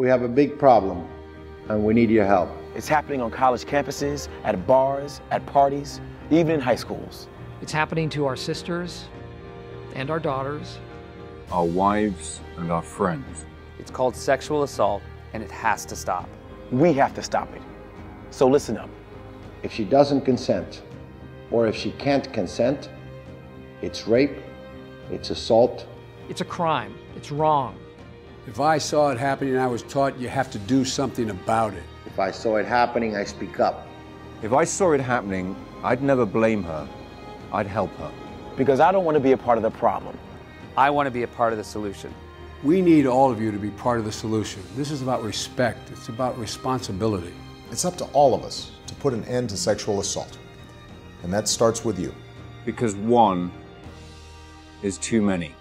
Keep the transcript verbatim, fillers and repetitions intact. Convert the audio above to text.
We have a big problem, and we need your help. It's happening on college campuses, at bars, at parties, even in high schools. It's happening to our sisters and our daughters, our wives and our friends. It's called sexual assault, and it has to stop. We have to stop it. So listen up. If she doesn't consent, or if she can't consent, it's rape, it's assault. It's a crime, it's wrong. If I saw it happening, I was taught you have to do something about it. If I saw it happening, I speak up. If I saw it happening, I'd never blame her. I'd help her. Because I don't want to be a part of the problem. I want to be a part of the solution. We need all of you to be part of the solution. This is about respect. It's about responsibility. It's up to all of us to put an end to sexual assault. And that starts with you. Because one is too many.